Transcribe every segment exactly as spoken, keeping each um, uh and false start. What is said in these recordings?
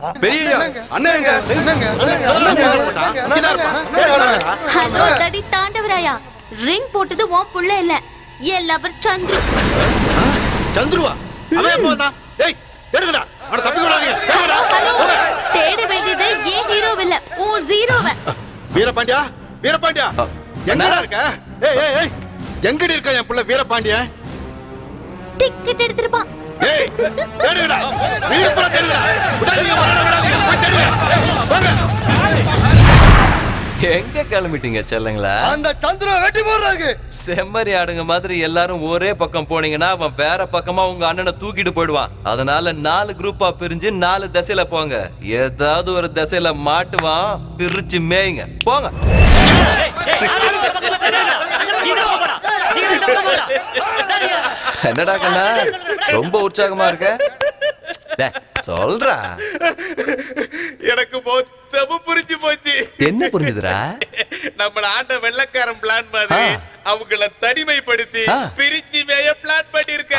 Hello, ring போட்டது உன் புள்ள இல்ல. ஏ லவர் சந்துரு. சந்துருவா? அவன் எப்போ வந்தா? டேய், எடுங்கடா. அட தப்பி போடாதீங்க. எடுங்கடா. ஹலோ. தேட வேண்டியது ஏ ஹீரோ இல்ல. ஓ ஜீரோவ. வீரபாண்டியா? வீரபாண்டியா? எங்கடா இருக்க? ஏய் ஏய் ஏய். எங்கடி இருக்க என் புள்ள வீரபாண்டியா? டிக்கெட் எடுத்துறப்பா. ஏய், எடுங்கடா. வீரப்புற தெருடா. விடாதீங்க, விடாதீங்க. போய் தேடுங்க. வாங்க. எங்க கிளம்பிட்டீங்க செல்லங்களா? அந்த சந்திர வெட்டி போடுறாங்க. செம்மறி ஆடுங்க மாதிரி எல்லாரும் ஒரே பக்கம் போனீங்கன்னா அவன் வேற பக்கமா உங்க அண்ணனை தூக்கிட்டு போயிடுவான். அதனால நாலு குரூப்பா பிரிஞ்சு நாலு திசையில போங்க. ஏதாவது ஒரு திசையில மாட்டுவான், பிரிச்சு மேயுங்க. போங்க. என்னடா கண்ணா ரொம்ப உற்சாகமா இருக்க? சொல்றா எனக்கு புரிஞ்சு போச்சு. என்ன புரிஞ்சுதுரா? நம்மள ஆண்ட வெள்ளக்காரன் பிளான் மாதிரி அவங்கள தனிமைப்படுத்தி பிரிச்சு மேய பிளான் பண்ணிருக்க.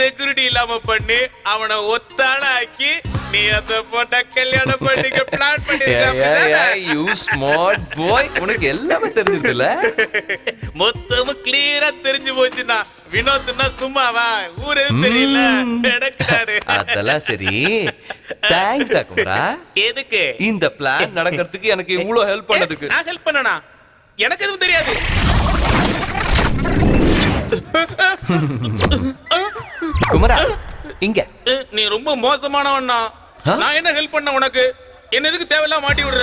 செக்யூரிட்டி இல்லாம பண்ணி அவனை ஒத்தாள ஆக்கி நீ அத போட்ட கல்யாணம் பண்ணிக்க பிளான் பண்ணிருக்க. உனக்கு எல்லாமே தெரிஞ்சிருக்குல்ல? மொத்தமும் கிளியரா தெரிஞ்சு போச்சுன்னா வினோத்னா சும்மாவா? ஊரே தெரியல நடக்காது. அதெல்லாம் சரி. தேங்க்ஸ் டாக்கும்ரா. எதுக்கு? இந்த பிளான் நடக்கிறதுக்கு எனக்கு இவ்ளோ ஹெல்ப் பண்ணதுக்கு. நான் ஹெல்ப் பண்ணனா? எனக்கு எதுவும் தெரியாது. குமரா இங்க. நீ ரொம்ப மோசமானவனா. நான் என்ன ஹெல்ப் பண்ண உனக்கு? என்ன எதுக்கு தேவையில்லாம மாட்டி விடுற?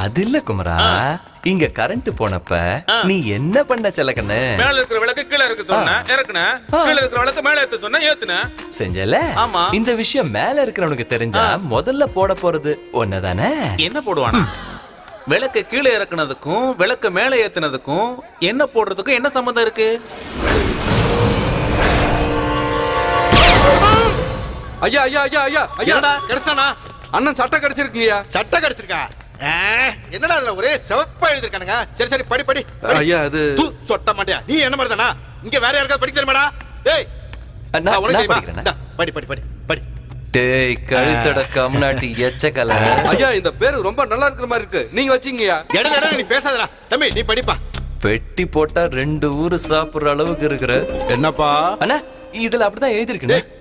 அது இல்ல குமரா, இங்க கரண்ட் போனப்ப நீ என்ன பண்ண செலக்கனே? மேல இருக்கிற விளக்கு கீழ இருக்கு சொன்னா இறக்குன, கீழ இருக்கிற விளக்கு மேல ஏத்து சொன்னா ஏத்துன. செஞ்சல? ஆமா. இந்த விஷயம் மேல இருக்கறவனுக்கு தெரிஞ்சா முதல்ல போட போறது ஒண்ணுதானே? என்ன போடுவானா? விளக்கு கீழ இறக்குனதுக்கும் விளக்கு மேல ஏத்துனதுக்கும் என்ன போடுறதுக்கும் என்ன சம்பந்தம் இருக்கு? ஐயா ஐயா ஐயா ஐயா ஐயாடா கெடச்சானா? அண்ணன் சட்டை கடிச்சிருக்கீங்களா? சட்டை கடிச்சிருக்கா? என்னடா அதுல ஒரே செவப்பா எழுதிருக்கானுங்க. சரி சரி படி படி. ஐயா அது தூ சொட்ட மாட்டியா? நீ என்ன மாதிரிதானா? இங்க வேற யாருக்காவது படிக்க தெரியுமாடா? டேய் நான் உனக்கு படிக்கிறேன். படி படி படி படி. டேய் கரிசட கம்நாட்டி எச்சக்கல. ஐயா இந்த பேரு ரொம்ப நல்லா இருக்கிற மாதிரி இருக்கு. நீங்க வச்சீங்கயா? எடடா எடடா நீ பேசாதடா. தம்பி நீ படிப்பா. வெட்டி போட்டா ரெண்டு ஊரு சாப்புற அளவுக்கு இருக்குற. என்னப்பா? அண்ணா இதுல அப்படி தான் எழுதி இருக்குனே.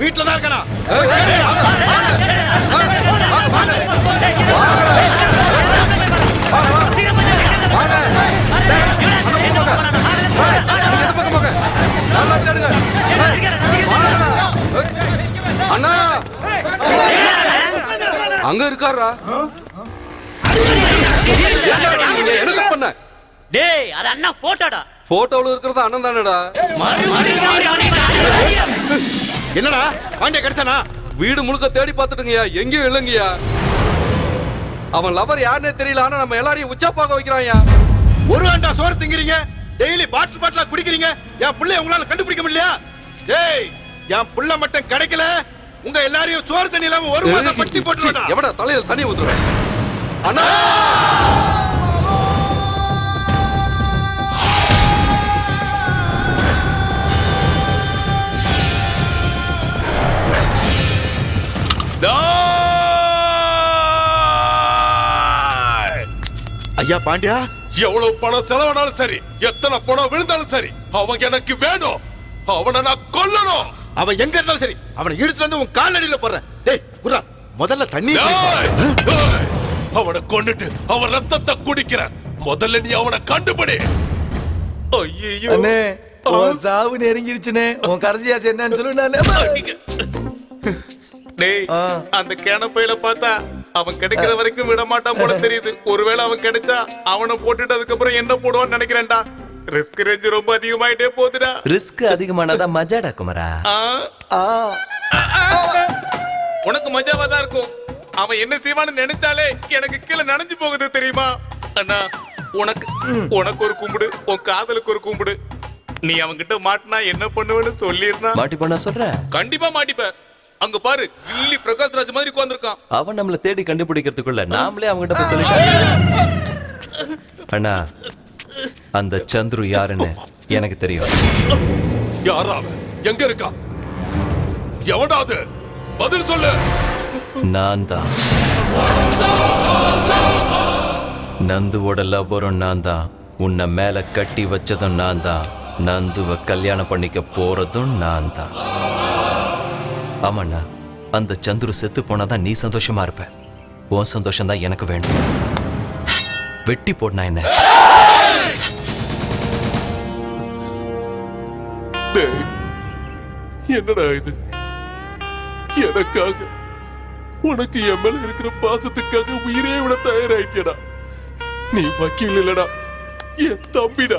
வீட்ல தான் இருக்கனா? அண்ணா அங்க இருக்காரா? என்ன பண்ண? டேய் அது அண்ணா போட்டோடா. போட்டோல இருக்கிறது அண்ணன் தானடா. என்னடா பாண்டியா கிடைச்சானா? வீடு முழுக்க தேடி பார்த்துட்டுங்கயா, எங்கேயும் இல்லைங்கயா. அவன் லவர் யாருன்னே தெரியல. ஆனா நம்ம எல்லாரையும் உச்சா பார்க்க வைக்கிறான்யா. ஒரு ஆண்டா சோறு திங்கிறீங்க, டெய்லி பாட்டில் பாட்டிலா குடிக்கிறீங்க. என் பிள்ளை உங்களால கண்டுபிடிக்க முடியலையா? டேய் என் பிள்ளை மட்டும் கிடைக்கல, உங்க எல்லாரையும் சோறு தண்ணி இல்லாம ஒரு மாசம் பட்டி போட்டு எவடா தலையில தண்ணி ஊத்துறேன். அண்ணா ஐயா பாண்டியா எவ்வளவு பணம் செலவானாலும் சரி, எத்தனை பணம் விழுந்தாலும் சரி, அவன் எனக்கு வேணும். அவனை நான் கொல்லணும். அவன் எங்க இருந்தாலும் சரி அவனை இழுத்து வந்து உன் காலடியில போடுறேன். டேய் குரா முதல்ல தண்ணி. அவனை கொன்னுட்டு அவன் ரத்தத்தை குடிக்கிற. முதல்ல நீ அவனை கண்டுபிடி. ஐயோ அண்ணே அவன் சாவு நெருங்கிருச்சுனே. உன் கடைசியா என்னன்னு சொல்லு. நான் டேய் அந்த கேனப்பையில பார்த்தா அவன் கிடைக்கிற வரைக்கும் விட மாட்டான் போல தெரியுது. ஒருவேளை அவன் கிடைச்சா அவனை போட்டுட்டு அதுக்கப்புறம் என்ன போடுவான்னு நினைக்கிறேன்டா. ரிஸ்க் ரேஞ்ச் ரொம்ப அதிகமாயிட்டே போகுதுடா. ரிஸ்க் அதிகமானதா மஜாடா குமரா? உனக்கு மஜாவா தான் இருக்கும். அவன் என்ன செய்வான்னு நினைச்சாலே எனக்கு கீழே நனைஞ்சு போகுது தெரியுமா? அண்ணா உனக்கு உனக்கு ஒரு கும்பிடு, உன் காதலுக்கு ஒரு கும்பிடு. நீ அவன்கிட்ட மாட்டினா என்ன பண்ணுவேன்னு சொல்லிருந்தா மாட்டிப்பானா? சொல்ற கண்டிப்பா மாட்டிப்ப. அங்க பாரு, கில்லி பிரகாஷ்ராஜ் மாதிரி உட்கார்ந்திருக்கான். அவன் நம்மள தேடி கண்டுபிடிக்கிறதுக்குள்ள நாமளே அவன்கிட்ட போய் சொல்லிட்டோம். அண்ணா அந்த சந்துரு யாருன்னு எனக்கு தெரியும். யாரா? எங்க இருக்கா? எவனா அது? பதில் சொல்லு. நான் தான் நந்துவோட லவ்வரும் நான் தான், உன்னை மேல கட்டி வச்சதும் நான் தான், நந்துவை கல்யாணம் பண்ணிக்க போறதும் நான் தான். ஆமாண்ணா, அந்த சந்துரு செத்து போனாதான் நீ சந்தோஷமா இருப்ப. உன் சந்தோஷம் தான் எனக்கு வேண்டும். வெட்டி போடனா என்ன? என்னடா இது? எனக்காக, உனக்கு என் மேல இருக்கிற பாசத்துக்காக உயிரே விட தயாராயிட்டடா. நீ வக்கீல் இல்லடா, என் தம்பிடா.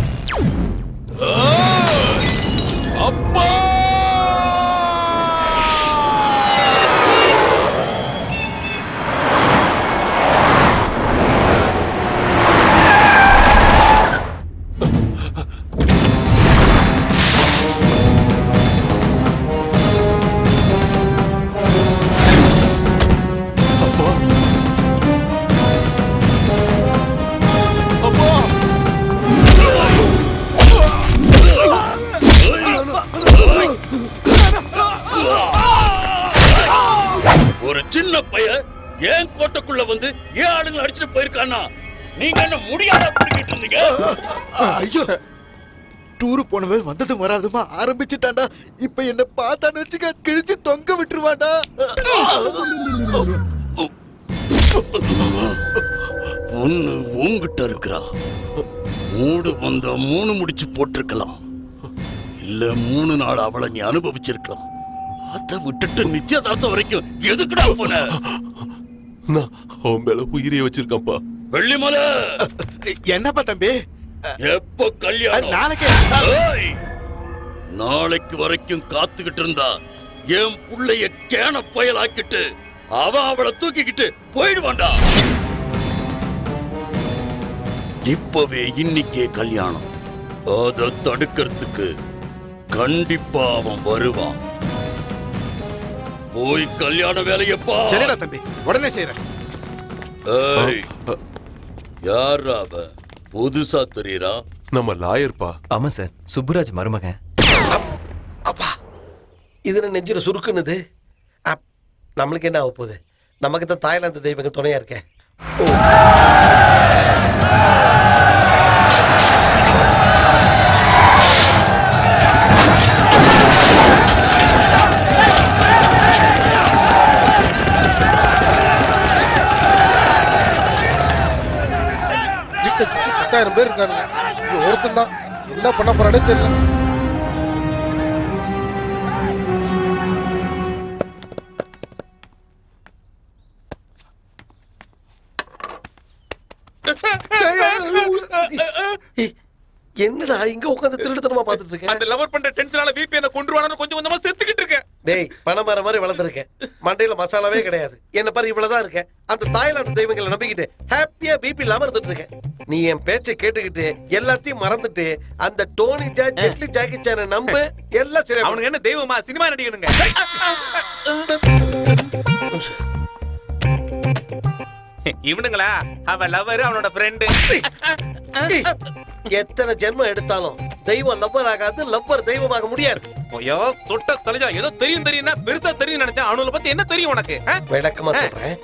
வந்து ஏன் ஆளுங்களை அடிச்சுட்டு போயிருக்கானா? நீங்க என்ன முடியாத புடிக்கிட்டு இருந்தீங்க? ஐயோ, டூரு போனவே வந்தது வராதுமா ஆரம்பிச்சுட்டான்டா. இப்ப என்ன பார்த்தான்னு வச்சுக்க, கிழிச்சு தொங்க விட்டுருவாடா. ஒண்ணு உங்ககிட்ட இருக்கிறா, மூடு வந்த மூணு முடிச்சு போட்டிருக்கலாம், இல்ல மூணு நாள் அவளை நீ அனுபவிச்சிருக்கலாம். அதை விட்டுட்டு நிச்சயதார்த்தம் வரைக்கும் எதுக்குடா போன? என்னப்பா தம்பி, எப்ப கல்யாணம்? நாளைக்கு வரைக்கும் காத்துக்கிட்டு இருந்தா என் புள்ளைய கேன பயலாக்கிட்டு அவன் அவளை தூக்கிக்கிட்டு போயிடுவான்டா. இப்பவே இன்னைக்கே கல்யாணம். அத தடுக்கிறதுக்கு கண்டிப்பா அவன் வருவான். போய் கல்யாண வேலையப்பா. சரிடா தம்பி, உடனே செய்றேன். ஏய், யாரா அவ? புதுசா தெரியறா? நம்ம லாயர்ப்பா. ஆமா சார், சுப்புராஜ் மருமகன். அப்பா, இதுல நெஞ்சில சுருக்குனது. நம்மளுக்கு என்ன ஆக போகுது? நமக்கு தான் தாய்லாந்து தெய்வங்க துணையா இருக்கேன். பத்தாயிரம் பேர் இருக்காங்க. ஒருத்தன் தான் என்ன பண்ண போறானே தெரியல. என்னடா இங்க உட்காந்து திருடுத்தனமா பாத்துட்டு இருக்கேன்? அந்த லவர் பண்ற டென்ஷனால பிபி என்ன கொன்றுவானோ கொஞ்சம் கொஞ்சமா செத்துக்கிட்டு இருக்கேன். டேய், பணமர மாதிரி வளர்ந்துருக்கேன், மண்டையில மசாலாவே கிடையாது. என்ன பாரு, இவ்வளவுதான் இருக்கேன். அந்த தாய்லாந்து தெய்வங்களை நம்பிக்கிட்டு ஹாப்பியா பிபி இல்லாம இருந்துட்டு இருக்கேன். நீ என் பேச்சை கேட்டுக்கிட்டு எல்லாத்தையும் மறந்துட்டு அந்த டோனி ஜா ஜெட்லி ஜாக்கி சேன நம்பு. எல்லாம் சரி. அவனுக்கு என்ன தெய்வமா? சினிமா நடிகனுங்க. இவனுங்களா அவ லவர், அவனோட ஃப்ரெண்டு. எத்தனை ஜென்மம் எடுத்தாலும் தெய்வம் லவ்வர் ஆகாது, லவ்வர் தெய்வமாக முடியாது. சொட்ட தலையா ஏதோ தெரியும் தெரியும்னா பெருசா தெரியும் நினைச்சா அவனுல பத்தி என்ன தெரியும் உனக்கு? விளக்கமா சொல்றேன்,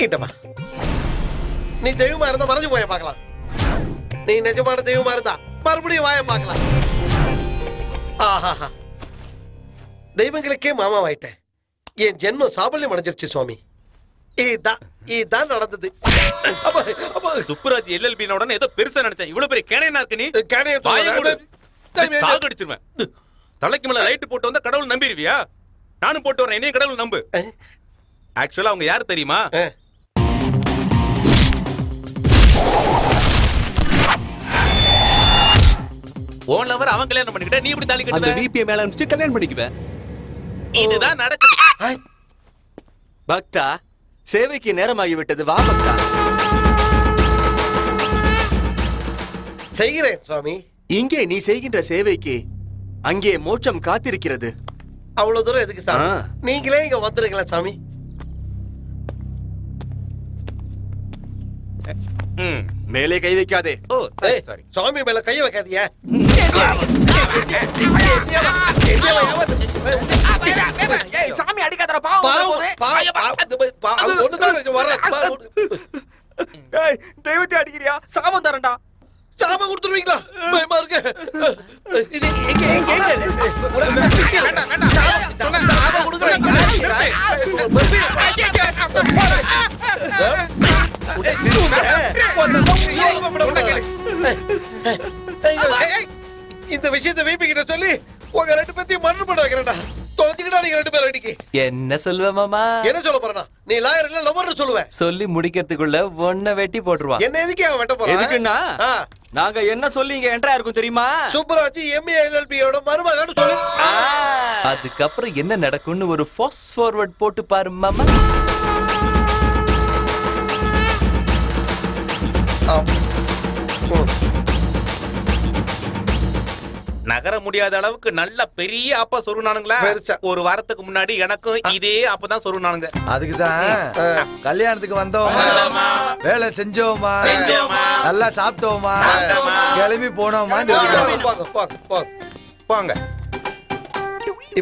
கிட்டமா. நீ தெய்வமா இருந்தா மறைஞ்சு போய பாக்கலாம். நீ நிஜமான தெய்வமா இருந்தா மறுபடியும் வாய பாக்கலாம். ஆஹா, தெய்வங்களுக்கே மாமா வாயிட்டேன். என் ஜென்மம் சாபல்யம் அடைஞ்சிருச்சு சுவாமி. இதான் இதான் நடந்தது. சுப்புராஜ் எல்எல்பி உடனே ஏதோ பெருசா நினைச்சேன். இவ்வளவு பெரிய கேனையா இருக்கு நீ? கேனையா? தலைக்கு மேல லைட் போட்டு வந்தா கடவுள் நம்பிடுவியா? நானும் போட்டு வரேன், என்னையும் கடவுள் நம்பு. ஆக்சுவலா அவங்க யார் தெரியுமா? ஓன் லவர் அவன் கல்யாணம் பண்ணிக்கிட்ட, நீ இப்படி தாலி கட்டுவ? அந்த விபிஏ மேல அனுப்பிச்சு கல்யாணம் பண்ணிக்குவேன். இதுதான் நடக்குது. பக்தா, சேவைக்கு நேரமாகி விட்டது, வா பக்தா. செய்கிறேன் சுவாமி. இங்கே நீ செய்கின்ற சேவைக்கு அங்கே மோட்சம் காத்திருக்கிறது. அவ்வளவு தூரம் எதுக்கு சாமி? நீங்களே இங்க வந்துருக்கலாம் சாமி. மேலே கை வைக்காதே. ஓ சாரி, சாமி மேல கை வைக்காதீங்க. சாமி அடிக்காதடா, பாவம். பாவம் ஒண்ணுதான் வர. ஏய், தெய்வத்தை அடிக்கிறியா? சாபம் தரேன்டா. சாப கொடுத்துருவீங்களா? பயமா இருக்கு. இது எங்க எங்க சாப கொடுக்குறேன். இந்த விஷயத்தை வீப்பி கிட்ட சொல்லி உங்க ரெண்டு பேத்தையும் மண்ணு பண்ண வைக்கிறேன்டா. தொலைச்சுக்கிட்டா நீங்க ரெண்டு பேரும் அடிக்கி என்ன சொல்லுவேன் மாமா? என்ன சொல்ல போறா? நீ லாயர் இல்ல லவ்வர் சொல்லுவேன். சொல்லி முடிக்கிறதுக்குள்ள ஒன்ன வெட்டி போட்டுருவா. என்ன எதுக்கு அவன் வெட்ட போறான்? எதுக்குன்னா நாங்க என்ன சொல்லி இங்க என்ட்ரா இருக்கும் தெரியுமா? சூப்பராச்சு எம்ஏஎல்பியோட மருமகன்னு சொல்லு. அதுக்கப்புறம் என்ன நடக்கும்னு ஒரு ஃபாஸ்ட் ஃபார்வர்ட் போட்டு பாரு மாமா. நகர முடியாத அளவுக்கு நல்ல பெரிய ஆப்பா சொருனானுங்களா? ஒரு வாரத்துக்கு முன்னாடி எனக்கும் இதே ஆப்பதான் சொருனானுங்க. அதுக்குதான் கல்யாணத்துக்கு வந்தோமா, வேலை செஞ்சோமா, நல்லா சாப்பிட்டோமா, கிளம்பி போனோமா. போங்க,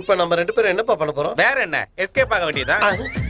இப்ப நம்ம ரெண்டு பேரும் என்னப்பா பண்ண போறோம்? வேற என்ன, எஸ்கேப் ஆக வேண்டியதான்.